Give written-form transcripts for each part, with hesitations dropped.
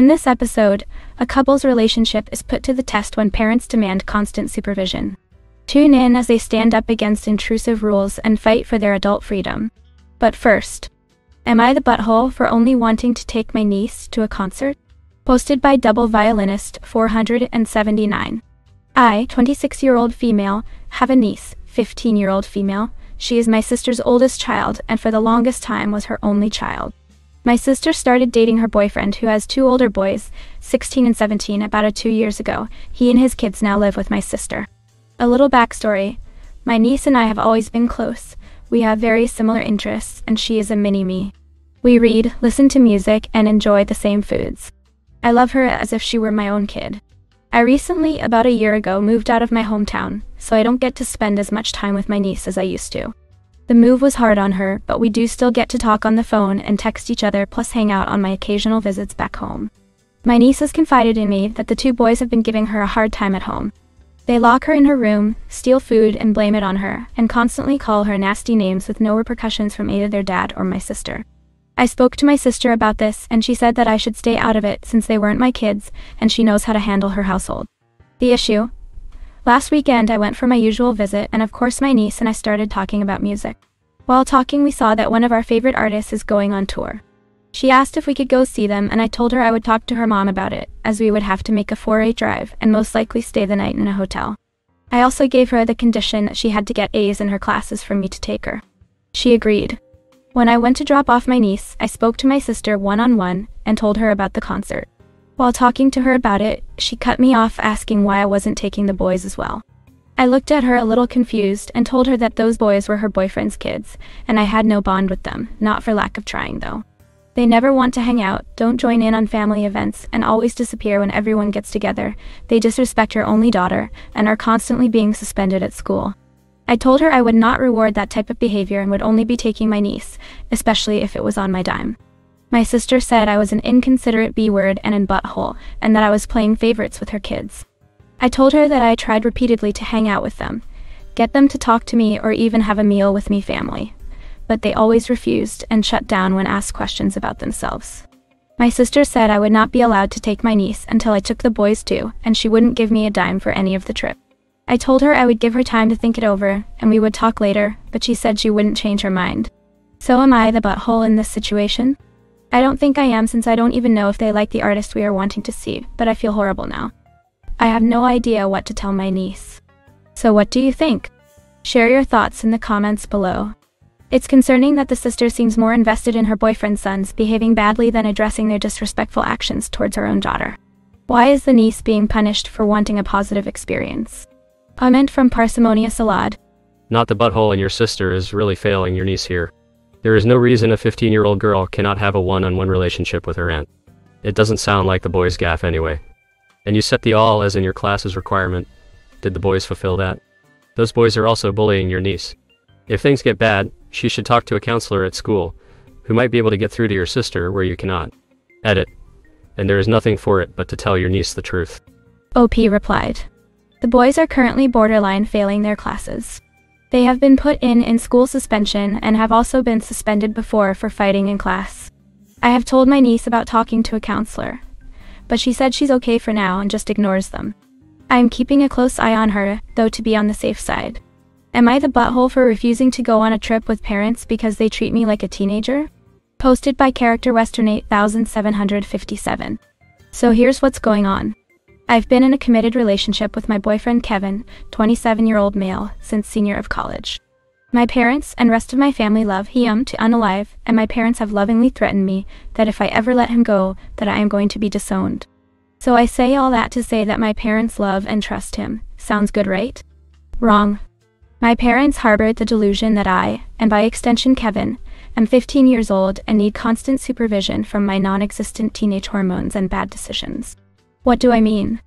In this episode, a couple's relationship is put to the test when parents demand constant supervision. Tune in as they stand up against intrusive rules and fight for their adult freedom. But first, am I the butthole for only wanting to take my niece to a concert? Posted by Double Violinist 479. I, 26-year-old female, have a niece, 15-year-old female. She is my sister's oldest child and for the longest time was her only child. My sister started dating her boyfriend, who has two older boys, 16 and 17, about 2 years ago. He and his kids now live with my sister. A little backstory. My niece and I have always been close. We have very similar interests, and she is a mini-me. We read, listen to music, and enjoy the same foods. I love her as if she were my own kid. I recently, about a year ago, moved out of my hometown, so I don't get to spend as much time with my niece as I used to. The move was hard on her, but we do still get to talk on the phone and text each other, plus hang out on my occasional visits back home. My niece has confided in me that the two boys have been giving her a hard time at home. They lock her in her room, steal food and blame it on her, and constantly call her nasty names with no repercussions from either their dad or my sister. I spoke to my sister about this, and she said that I should stay out of it since they weren't my kids, and she knows how to handle her household. The issue? Last weekend I went for my usual visit, and of course my niece and I started talking about music. While talking, we saw that one of our favorite artists is going on tour. She asked if we could go see them, and I told her I would talk to her mom about it, as we would have to make a 4-hour drive and most likely stay the night in a hotel. I also gave her the condition that she had to get A's in her classes for me to take her. She agreed. When I went to drop off my niece, I spoke to my sister one-on-one and told her about the concert. While talking to her about it, she cut me off, asking why I wasn't taking the boys as well. I looked at her a little confused and told her that those boys were her boyfriend's kids, and I had no bond with them, not for lack of trying though. They never want to hang out, don't join in on family events, and always disappear when everyone gets together. They disrespect her only daughter and are constantly being suspended at school. I told her I would not reward that type of behavior and would only be taking my niece, especially if it was on my dime. My sister said I was an inconsiderate B-word and an butthole, and that I was playing favorites with her kids. I told her that I tried repeatedly to hang out with them, get them to talk to me or even have a meal with me family, but they always refused and shut down when asked questions about themselves. My sister said I would not be allowed to take my niece until I took the boys too, and she wouldn't give me a dime for any of the trip. I told her I would give her time to think it over, and we would talk later, but she said she wouldn't change her mind. So am I the butthole in this situation? I don't think I am, since I don't even know if they like the artist we are wanting to see, but I feel horrible now. I have no idea what to tell my niece. So what do you think? Share your thoughts in the comments below. It's concerning that the sister seems more invested in her boyfriend's sons behaving badly than addressing their disrespectful actions towards her own daughter. Why is the niece being punished for wanting a positive experience? Comment from Parsimonious Salad. Not the butthole in your sister is really failing your niece here. There is no reason a 15-year-old girl cannot have a one-on-one relationship with her aunt. It doesn't sound like the boys' gaff anyway. And you set the all as in your classes requirement. Did the boys fulfill that? Those boys are also bullying your niece. If things get bad, she should talk to a counselor at school, who might be able to get through to your sister where you cannot. Edit. And there is nothing for it but to tell your niece the truth. OP replied. The boys are currently borderline failing their classes. They have been put in school suspension and have also been suspended before for fighting in class. I have told my niece about talking to a counselor, but she said she's okay for now and just ignores them. I am keeping a close eye on her, though, to be on the safe side. Am I the butthole for refusing to go on a trip with parents because they treat me like a teenager? Posted by Character Western 8757. So here's what's going on. I've been in a committed relationship with my boyfriend Kevin, 27-year-old male, since senior of college. My parents and rest of my family love him to unalive, and my parents have lovingly threatened me that if I ever let him go, that I am going to be disowned. So I say all that to say that my parents love and trust him. Sounds good, right? Wrong. My parents harbored the delusion that I, and by extension Kevin, am 15 years old and need constant supervision from my non-existent teenage hormones and bad decisions. What do I mean?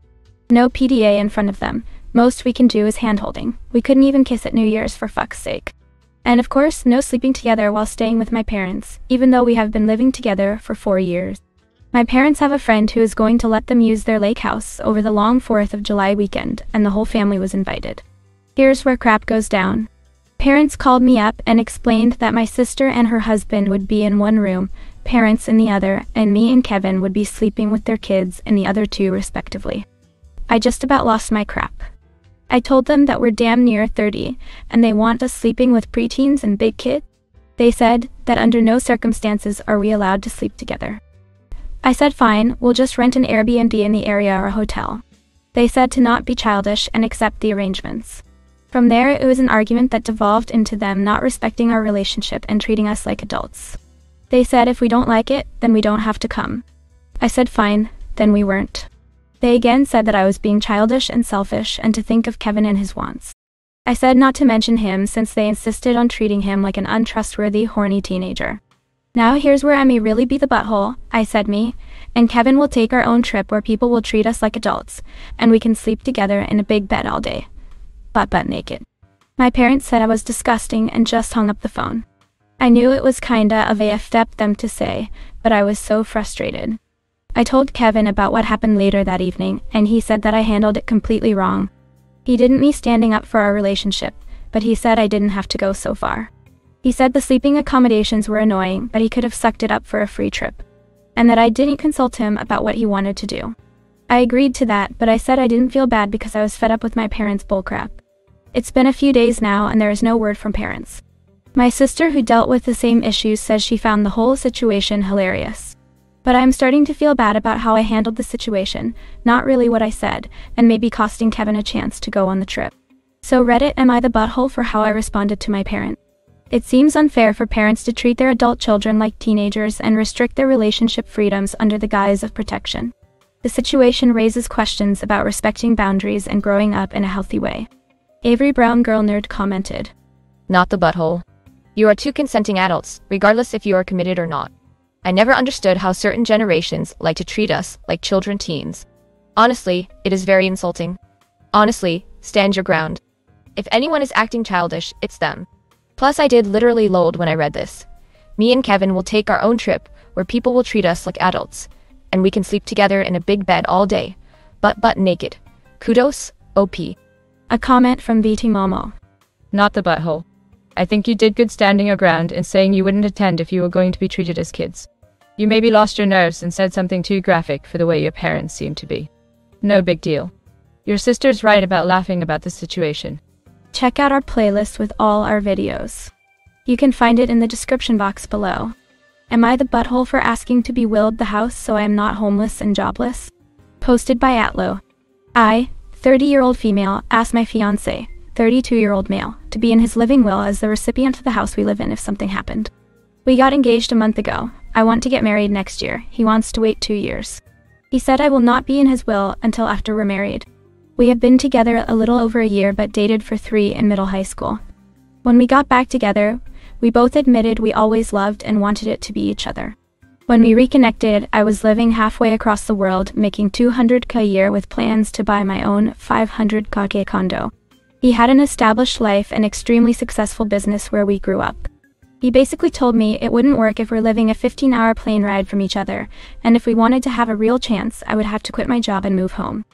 No PDA in front of them. Most we can do is handholding. We couldn't even kiss at New Year's, for fuck's sake. And of course, no sleeping together while staying with my parents, even though we have been living together for 4 years. My parents have a friend who is going to let them use their lake house over the long 4th of July weekend, and the whole family was invited. Here's where crap goes down. Parents called me up and explained that my sister and her husband would be in one room, parents in the other, and me and Kevin would be sleeping with their kids and the other two respectively. I just about lost my crap. I told them that we're damn near 30, and they want us sleeping with preteens and big kids. They said that under no circumstances are we allowed to sleep together. I said fine, we'll just rent an Airbnb in the area or a hotel. They said to not be childish and accept the arrangements. From there it was an argument that devolved into them not respecting our relationship and treating us like adults. They said if we don't like it, then we don't have to come. I said fine, then we weren't. They again said that I was being childish and selfish and to think of Kevin and his wants. I said not to mention him since they insisted on treating him like an untrustworthy, horny teenager. Now here's where I may really be the butthole, I said me, and Kevin will take our own trip where people will treat us like adults, and we can sleep together in a big bed all day. Butt naked. My parents said I was disgusting and just hung up the phone. I knew it was kinda of a effed up them to say, but I was so frustrated. I told Kevin about what happened later that evening, and he said that I handled it completely wrong. He didn't me standing up for our relationship, but he said I didn't have to go so far. He said the sleeping accommodations were annoying, but he could have sucked it up for a free trip, and that I didn't consult him about what he wanted to do. I agreed to that, but I said I didn't feel bad because I was fed up with my parents' bullcrap. It's been a few days now and there is no word from parents. My sister, who dealt with the same issues, says she found the whole situation hilarious. But I'm starting to feel bad about how I handled the situation, not really what I said, and maybe costing Kevin a chance to go on the trip. So Reddit, am I the butthole for how I responded to my parent? It seems unfair for parents to treat their adult children like teenagers and restrict their relationship freedoms under the guise of protection. The situation raises questions about respecting boundaries and growing up in a healthy way. Avery Brown Girl Nerd commented, "Not the butthole. You are two consenting adults, regardless if you are committed or not. I never understood how certain generations like to treat us like children teens. Honestly, it is very insulting. Honestly, stand your ground. If anyone is acting childish, it's them. Plus I did literally loathe when I read this. Me and Kevin will take our own trip where people will treat us like adults, and we can sleep together in a big bed all day, butt naked. Kudos, OP." A comment from VT Mama. "Not the butthole. I think you did good standing your ground and saying you wouldn't attend if you were going to be treated as kids. You maybe lost your nerves and said something too graphic for the way your parents seem to be. No big deal. Your sister's right about laughing about the situation." Check out our playlist with all our videos. You can find it in the description box below. Am I the butthole for asking to be willed the house so I am not homeless and jobless? Posted by Atlo. I, 30-year-old female, asked my fiancé, 32-year-old male, to be in his living will as the recipient of the house we live in if something happened. We got engaged a month ago. I want to get married next year. He wants to wait 2 years. He said I will not be in his will until after we're married. We have been together a little over a year but dated for 3 in middle high school. When we got back together, we both admitted we always loved and wanted it to be each other. When we reconnected, I was living halfway across the world, making $200K a year with plans to buy my own $500K condo. He had an established life and extremely successful business where we grew up. He basically told me it wouldn't work if we're living a 15-hour plane ride from each other, and if we wanted to have a real chance, I would have to quit my job and move home.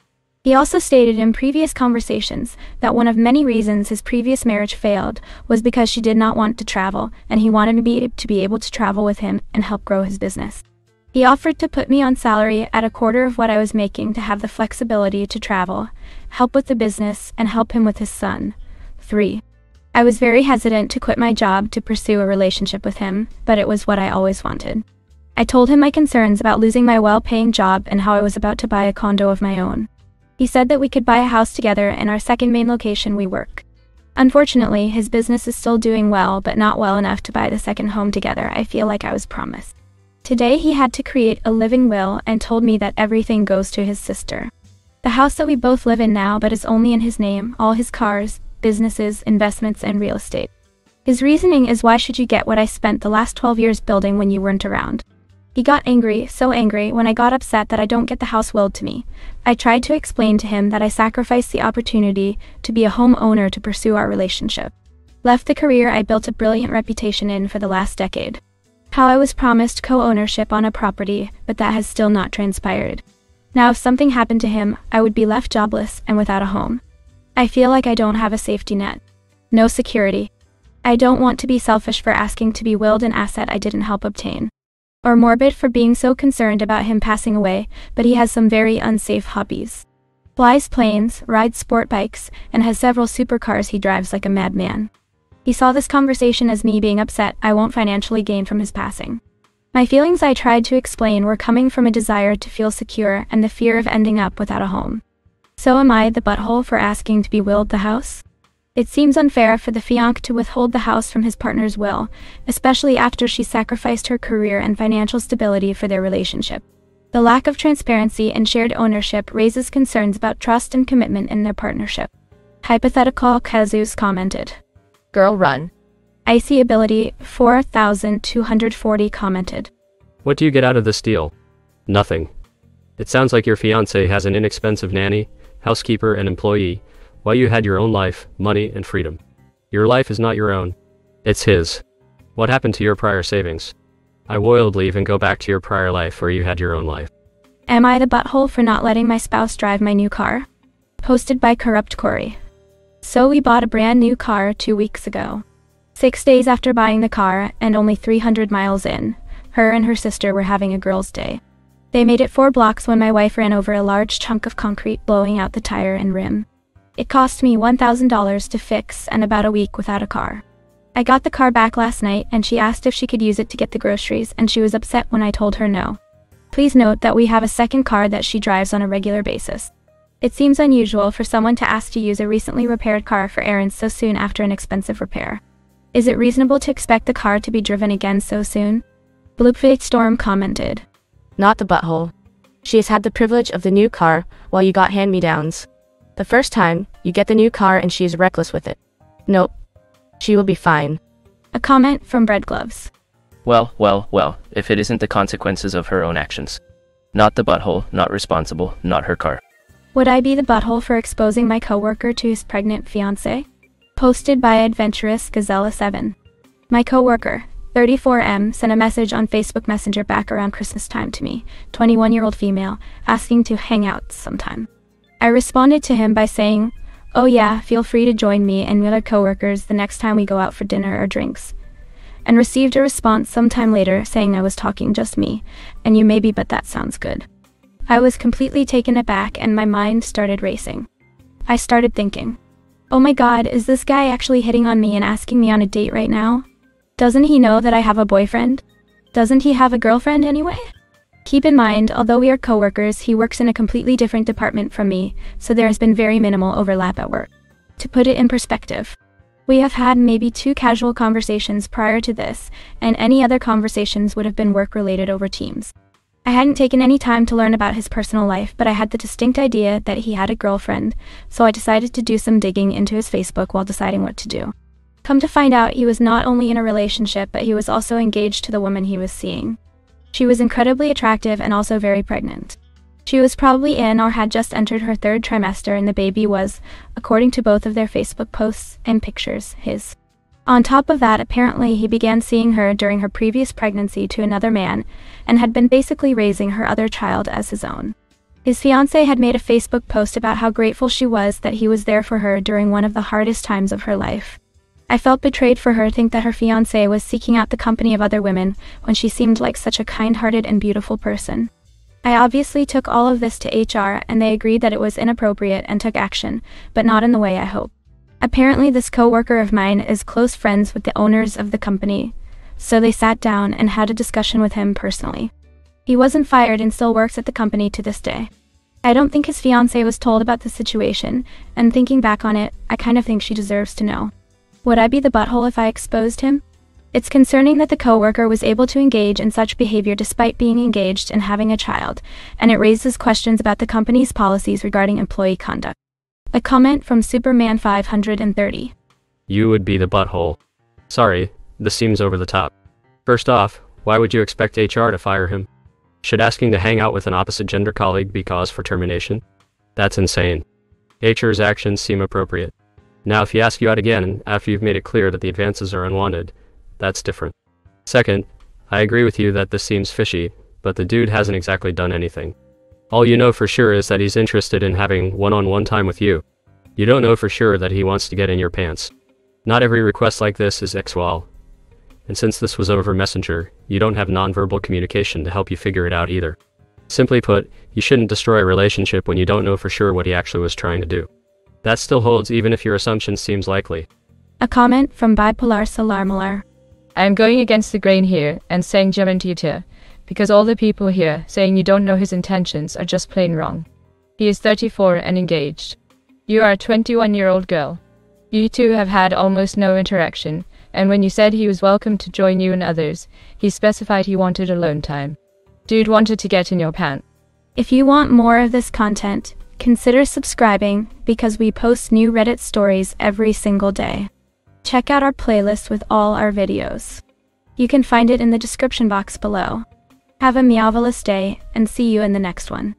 He also stated in previous conversations that one of many reasons his previous marriage failed was because she did not want to travel, and he wanted me to be able to travel with him and help grow his business. He offered to put me on salary at a quarter of what I was making to have the flexibility to travel, help with the business, and help him with his son. 3. I was very hesitant to quit my job to pursue a relationship with him, but it was what I always wanted. I told him my concerns about losing my well-paying job and how I was about to buy a condo of my own. He said that we could buy a house together in our second main location we work. Unfortunately, his business is still doing well, but not well enough to buy the second home together I feel like I was promised. Today he had to create a living will and told me that everything goes to his sister. The house that we both live in now but is only in his name, all his cars, businesses, investments, and real estate. His reasoning is, why should you get what I spent the last 12 years building when you weren't around? He got angry, so angry when I got upset that I don't get the house willed to me. I tried to explain to him that I sacrificed the opportunity to be a homeowner to pursue our relationship. Left the career I built a brilliant reputation in for the last decade. How I was promised co-ownership on a property, but that has still not transpired. Now if something happened to him, I would be left jobless and without a home. I feel like I don't have a safety net. No security. I don't want to be selfish for asking to be willed an asset I didn't help obtain. or morbid for being so concerned about him passing away, but he has some very unsafe hobbies. Flies planes, rides sport bikes, and has several supercars he drives like a madman. He saw this conversation as me being upset I won't financially gain from his passing. My feelings I tried to explain were coming from a desire to feel secure and the fear of ending up without a home. So am I the butthole for asking to be willed the house? It seems unfair for the fiancé to withhold the house from his partner's will, especially after she sacrificed her career and financial stability for their relationship. The lack of transparency and shared ownership raises concerns about trust and commitment in their partnership. Hypothetical Kazus commented. Girl run. Icy Ability 4240 commented. What do you get out of this deal? Nothing. It sounds like your fiancé has an inexpensive nanny, housekeeper and employee, while you had your own life, money and freedom. Your life is not your own. It's his. What happened to your prior savings? I would leave and go back to your prior life where you had your own life. Am I the butthole for not letting my spouse drive my new car? Posted by CorruptCory. So we bought a brand new car 2 weeks ago. 6 days after buying the car, and only 300 miles in, her and her sister were having a girls' day. They made it 4 blocks when my wife ran over a large chunk of concrete, blowing out the tire and rim. It cost me $1,000 to fix and about a week without a car. I got the car back last night and she asked if she could use it to get the groceries, and she was upset when I told her no. Please note that we have a second car that she drives on a regular basis. It seems unusual for someone to ask to use a recently repaired car for errands so soon after an expensive repair. Is it reasonable to expect the car to be driven again so soon? Bluefaced Storm commented. Not the butthole. She has had the privilege of the new car while you got hand-me-downs. The first time, you get the new car and she is reckless with it. Nope. She will be fine. A comment from Bread Gloves. Well, if it isn't the consequences of her own actions. Not the butthole, not responsible, not her car. Would I be the butthole for exposing my coworker to his pregnant fiancé? Posted by Adventurous Gazella7. My coworker, 34M, sent a message on Facebook Messenger back around Christmas time to me, 21-year-old female, asking to hang out sometime. I responded to him by saying, "Oh yeah, feel free to join me and my other coworkers the next time we go out for dinner or drinks," and received a response sometime later saying I was talking just me, and you maybe, but that sounds good. I was completely taken aback and my mind started racing. I started thinking, oh my god, is this guy actually hitting on me and asking me on a date right now? Doesn't he know that I have a boyfriend? Doesn't he have a girlfriend anyway? Keep in mind, although we are co-workers, he works in a completely different department from me, so there has been very minimal overlap at work. To put it in perspective, we have had maybe 2 casual conversations prior to this, and any other conversations would have been work-related over Teams. I hadn't taken any time to learn about his personal life, but I had the distinct idea that he had a girlfriend, so I decided to do some digging into his Facebook while deciding what to do. Come to find out, he was not only in a relationship, but he was also engaged to the woman he was seeing. She was incredibly attractive and also very pregnant. She was probably in or had just entered her 3rd trimester, and the baby was, according to both of their Facebook posts and pictures, his. On top of that, apparently he began seeing her during her previous pregnancy to another man, and had been basically raising her other child as his own. His fiancée had made a Facebook post about how grateful she was that he was there for her during one of the hardest times of her life. I felt betrayed for her to think that her fiancé was seeking out the company of other women when she seemed like such a kind-hearted and beautiful person. I obviously took all of this to HR and they agreed that it was inappropriate and took action, but not in the way I hoped. Apparently this coworker of mine is close friends with the owners of the company, so they sat down and had a discussion with him personally. He wasn't fired and still works at the company to this day. I don't think his fiancé was told about the situation, and thinking back on it, I kind of think she deserves to know. Would I be the butthole if I exposed him? It's concerning that the coworker was able to engage in such behavior despite being engaged and having a child, and it raises questions about the company's policies regarding employee conduct. A comment from Superman530. You would be the butthole. Sorry, this seems over the top. First off, why would you expect HR to fire him? Should asking to hang out with an opposite gender colleague be cause for termination? That's insane. HR's actions seem appropriate. Now if he asks you out again after you've made it clear that the advances are unwanted, that's different. Second, I agree with you that this seems fishy, but the dude hasn't exactly done anything. All you know for sure is that he's interested in having one-on-one time with you. You don't know for sure that he wants to get in your pants. Not every request like this is sexual. and since this was over Messenger, you don't have nonverbal communication to help you figure it out either. Simply put, you shouldn't destroy a relationship when you don't know for sure what he actually was trying to do. That still holds even if your assumption seems likely. A comment from Bipolar Salarmilar. I am going against the grain here and saying German, because all the people here saying you don't know his intentions are just plain wrong. He is 34 and engaged. You are a 21-year-old girl. You two have had almost no interaction, and when you said he was welcome to join you and others, he specified he wanted alone time. Dude wanted to get in your pants. If you want more of this content, consider subscribing because we post new Reddit stories every single day. Check out our playlist with all our videos. You can find it in the description box below. Have a meowvelous day and see you in the next one.